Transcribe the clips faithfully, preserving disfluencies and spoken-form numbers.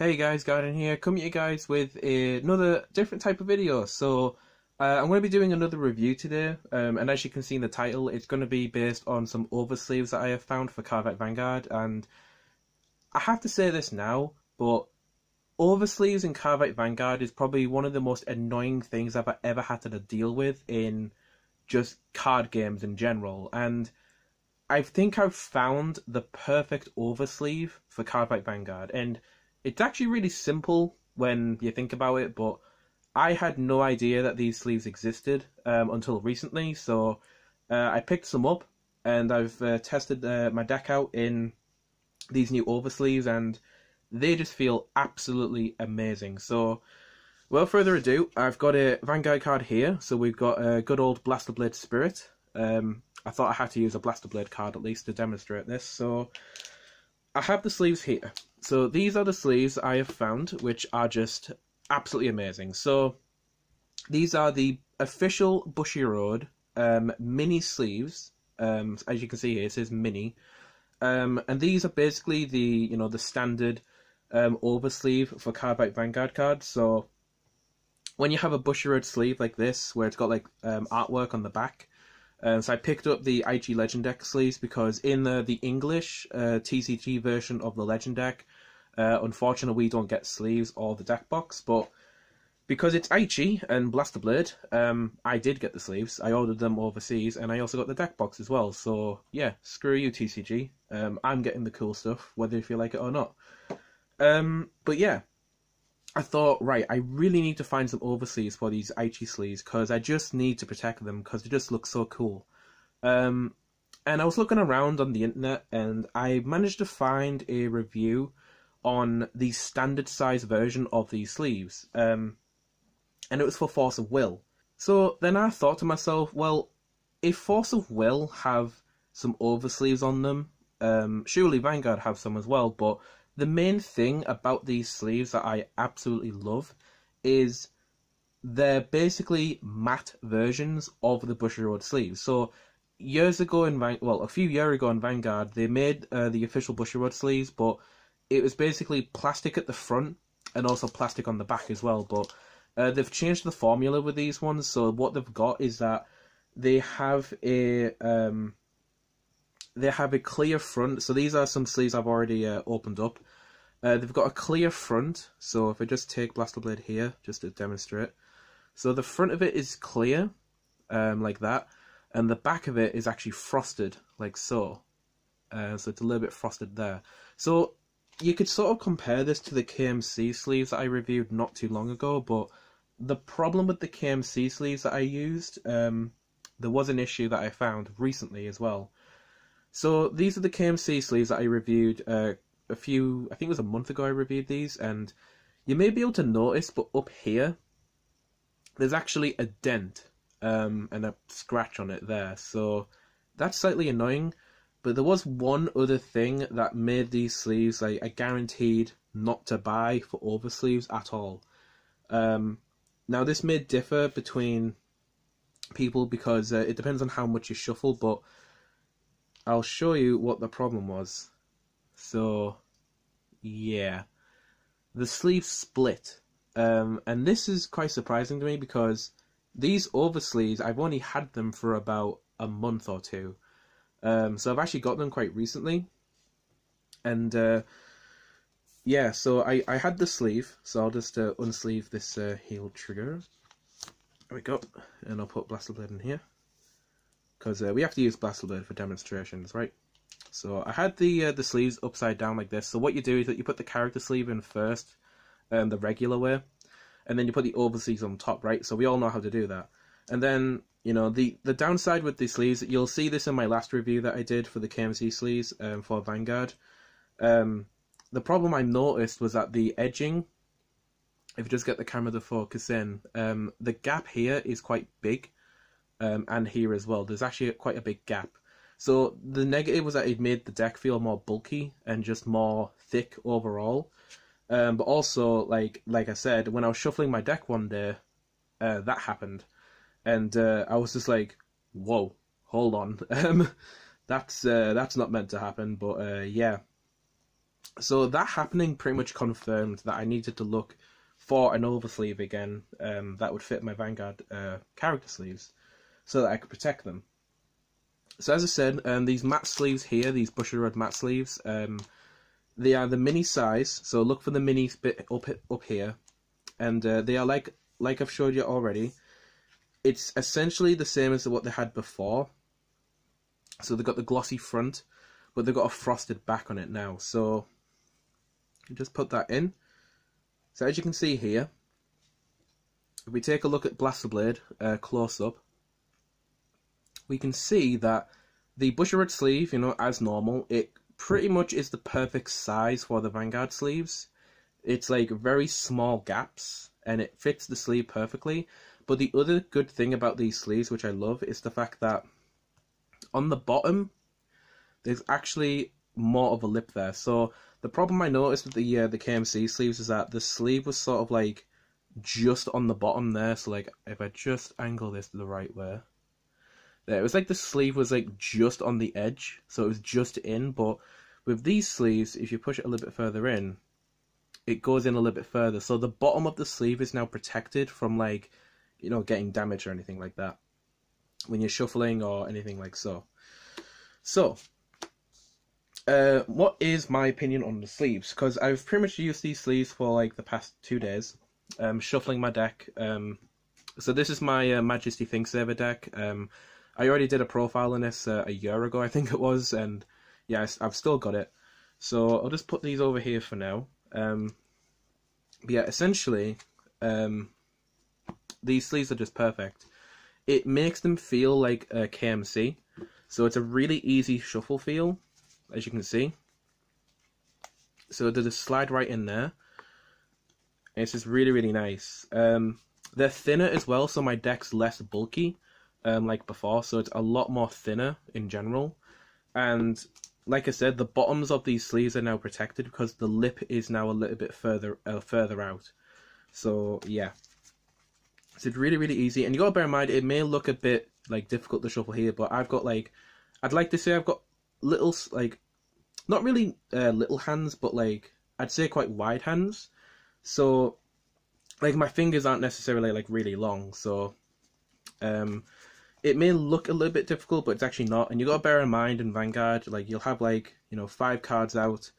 Hey guys, Garden here, coming to you guys with another different type of video. So uh, I'm going to be doing another review today, um, and as you can see in the title, it's going to be based on some oversleeves that I have found for Cardfight Vanguard. And I have to say this now, but oversleeves in Cardfight Vanguard is probably one of the most annoying things I've ever had to deal with in just card games in general. And I think I've found the perfect oversleeve for Cardfight Vanguard, and it's actually really simple when you think about it, but I had no idea that these sleeves existed um, until recently. So uh, I picked some up and I've uh, tested uh, my deck out in these new oversleeves, and they just feel absolutely amazing. So without further ado, I've got a Vanguard card here. So we've got a good old Blaster Blade Spirit. Um, I thought I had to use a Blaster Blade card at least to demonstrate this. So I have the sleeves here. So these are the sleeves I have found, which are just absolutely amazing. So these are the official Bushiroad um, mini sleeves. Um, as you can see here, it says mini, um, and these are basically the you know the standard um, oversleeve for Cardfight Vanguard cards. So when you have a Bushiroad sleeve like this, where it's got like um, artwork on the back, um, so I picked up the Aichi Legend deck sleeves because in the the English uh, T C G version of the Legend deck. Uh, unfortunately, we don't get sleeves or the deck box, but because it's Aichi and Blaster Blade, um, I did get the sleeves. I ordered them overseas, and I also got the deck box as well. So yeah, screw you T C G. Um, I'm getting the cool stuff, whether if you like it or not. Um, but yeah, I thought, right, I really need to find some oversleeves for these Aichi sleeves because I just need to protect them because they just look so cool. Um, and I was looking around on the internet, and I managed to find a review on the standard size version of these sleeves, um, and it was for Force of Will. So then I thought to myself, well, if Force of Will have some oversleeves on them, um, surely Vanguard have some as well. But the main thing about these sleeves that I absolutely love is they're basically matte versions of the Bushiroad sleeves. So years ago in Van well, a few years ago in Vanguard, they made uh, the official Bushiroad sleeves, but it was basically plastic at the front and also plastic on the back as well, but uh, they've changed the formula with these ones. So what they've got is that they have a um, they have a clear front. So these are some sleeves I've already uh, opened up. Uh, they've got a clear front. So if I just take Blaster Blade here just to demonstrate, so the front of it is clear, um, like that, and the back of it is actually frosted, like so. Uh, so it's a little bit frosted there. So you could sort of compare this to the K M C sleeves that I reviewed not too long ago, but the problem with the K M C sleeves that I used, um, there was an issue that I found recently as well. So these are the K M C sleeves that I reviewed uh, a few, I think it was a month ago I reviewed these, and you may be able to notice, but up here, there's actually a dent um, and a scratch on it there, so that's slightly annoying. But there was one other thing that made these sleeves like I guaranteed not to buy for oversleeves at all. Um, now this may differ between people because uh, it depends on how much you shuffle, but I'll show you what the problem was. So yeah, the sleeves split, um, and this is quite surprising to me because these oversleeves, I've only had them for about a month or two. Um, so I've actually got them quite recently, and uh, yeah, so I, I had the sleeve, so I'll just uh, unsleeve this uh, heel trigger, there we go, and I'll put Blaster Blade in here, because uh, we have to use Blaster Blade for demonstrations, right? So I had the uh, the sleeves upside down like this, so what you do is that you put the character sleeve in first, um, the regular way, and then you put the oversleeves on top, right? So we all know how to do that. And then, you know, the, the downside with these sleeves, you'll see this in my last review that I did for the K M C sleeves um, for Vanguard. Um, the problem I noticed was that the edging, if you just get the camera to focus in, um, the gap here is quite big, um, and here as well. There's actually quite a big gap. So the negative was that it made the deck feel more bulky and just more thick overall. Um, but also, like like I said, when I was shuffling my deck one day, uh, that happened. And uh, I was just like, whoa, hold on, um, that's uh, that's not meant to happen. But uh, yeah, So that happening pretty much confirmed that I needed to look for an oversleeve again um, that would fit my Vanguard uh, character sleeves so that I could protect them. So as I said, um, these matte sleeves here, these Bushiroad matte sleeves, um, they are the mini size, so look for the mini bit up, up here. And uh, they are like, like I've showed you already, it's essentially the same as what they had before. So they've got the glossy front, but they've got a frosted back on it now. So you just put that in. So as you can see here, if we take a look at Blaster Blade uh, close up, we can see that the Bushiroad sleeve, you know, as normal, it pretty much is the perfect size for the Vanguard sleeves. It's like very small gaps, and it fits the sleeve perfectly. But the other good thing about these sleeves, which I love, is the fact that on the bottom, there's actually more of a lip there. So the problem I noticed with the uh, the K M C sleeves is that the sleeve was sort of like just on the bottom there. So like if I just angle this the right way. There, it was like the sleeve was like just on the edge, so it was just in. But with these sleeves, if you push it a little bit further in, it goes in a little bit further. So the bottom of the sleeve is now protected from, like, you know, getting damaged or anything like that when you're shuffling or anything like so. So, uh, what is my opinion on the sleeves? Because I've pretty much used these sleeves for like the past two days, um, shuffling my deck. Um, so this is my uh, Majesty Think Saver deck. Um, I already did a profile on this uh, a year ago, I think it was, and yeah, I've still got it. So I'll just put these over here for now. Um, but yeah, essentially, um, these sleeves are just perfect. It makes them feel like a K M C, so it's a really easy shuffle feel, as you can see. So they just slide right in there, and it's just really, really nice. Um, they're thinner as well, so my deck's less bulky. Um, like before, so it's a lot more thinner in general, and like I said, the bottoms of these sleeves are now protected because the lip is now a little bit further uh, further out. So yeah, so it's really, really easy. And you gotta bear in mind, it may look a bit like difficult to shuffle here, but I've got like, I'd like to say I've got little, like, not really uh, little hands, but like I'd say quite wide hands. So like my fingers aren't necessarily like really long, so um it may look a little bit difficult, but it's actually not. And you got to bear in mind in Vanguard, like, you'll have, like, you know, five cards out.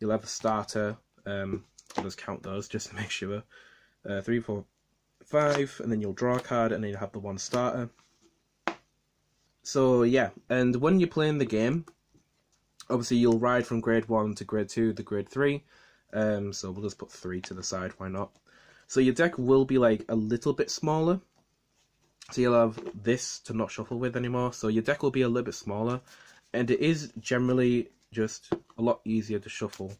You'll have a starter. Um, I'll just count those just to make sure. Uh, three, four, five, and then you'll draw a card, and then you'll have the one starter. So, yeah, and when you're playing the game, obviously you'll ride from grade one to grade two to grade three. Um, so we'll just put three to the side, why not? So your deck will be, like, a little bit smaller. So you'll have this to not shuffle with anymore. So your deck will be a little bit smaller, and it is generally just a lot easier to shuffle.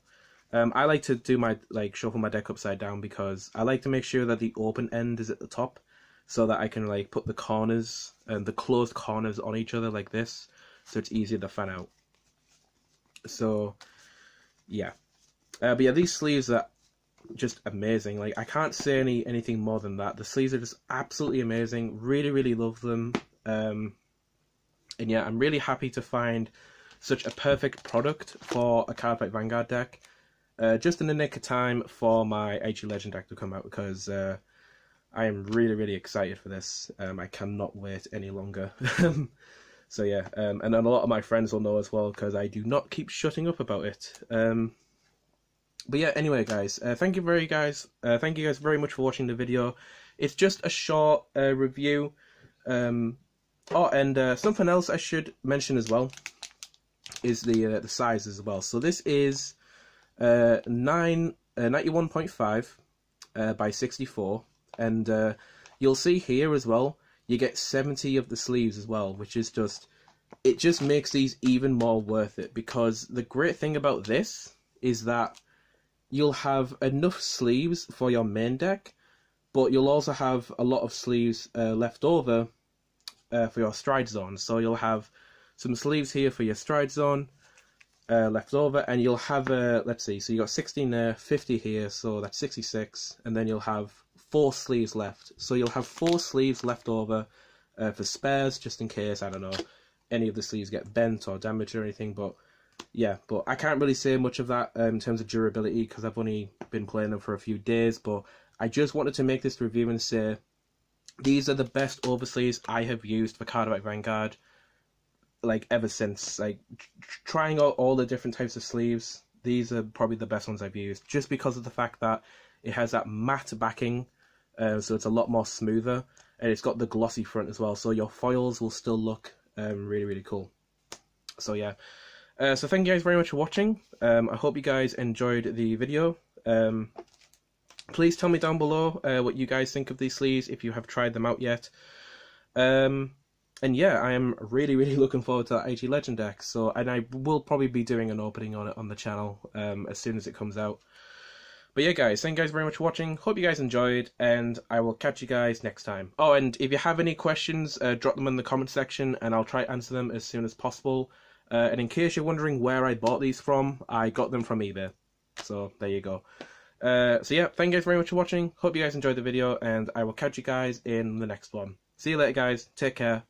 Um, I like to do my like shuffle my deck upside down because I like to make sure that the open end is at the top, so that I can like put the corners and the closed corners on each other like this, so it's easier to fan out. So yeah, uh, but yeah, these sleeves are just amazing. Like, I can't say any anything more than that. The sleeves are just absolutely amazing. Really, really love them. Um and yeah, I'm really happy to find such a perfect product for a Cardfight Vanguard deck, uh just in the nick of time for my Aichi Legend deck to come out, because uh I am really, really excited for this. um I cannot wait any longer. So yeah, um and then a lot of my friends will know as well, because I do not keep shutting up about it. um But yeah, anyway, guys, uh, thank you very guys, uh, thank you guys very much for watching the video. It's just a short uh, review. Um, oh, and uh, something else I should mention as well is the uh, the size as well. So this is uh, nine uh, ninety-one point five uh, by sixty-four, and uh, you'll see here as well. You get seventy of the sleeves as well, which is just it just makes these even more worth it, because the great thing about this is that you'll have enough sleeves for your main deck, but you'll also have a lot of sleeves uh, left over uh, for your stride zone. So you'll have some sleeves here for your stride zone uh, left over, and you'll have, uh, let's see, so you got sixteen there, fifty here, so that's sixty-six, and then you'll have four sleeves left. So you'll have four sleeves left over uh, for spares, just in case, I don't know, any of the sleeves get bent or damaged or anything, but yeah, but I can't really say much of that um, in terms of durability because I've only been playing them for a few days, but I just wanted to make this review and say these are the best oversleeves I have used for Cardfight Vanguard, like, ever since. Like, trying out all the different types of sleeves, these are probably the best ones I've used, just because of the fact that it has that matte backing, uh, so it's a lot more smoother, and it's got the glossy front as well, so your foils will still look um, really, really cool. So, yeah. Uh, so, thank you guys very much for watching. Um, I hope you guys enjoyed the video. Um, please tell me down below uh, what you guys think of these sleeves, if you have tried them out yet. Um, and, yeah, I am really, really looking forward to that Aichi Legend deck. So, and I will probably be doing an opening on it on the channel um, as soon as it comes out. But yeah, guys, thank you guys very much for watching. Hope you guys enjoyed, and I will catch you guys next time. Oh, and if you have any questions, uh, drop them in the comment section, and I'll try to answer them as soon as possible. Uh, and in case you're wondering where I bought these from, I got them from eBay. So, there you go. Uh, so, yeah, thank you guys very much for watching. Hope you guys enjoyed the video, and I will catch you guys in the next one. See you later, guys. Take care.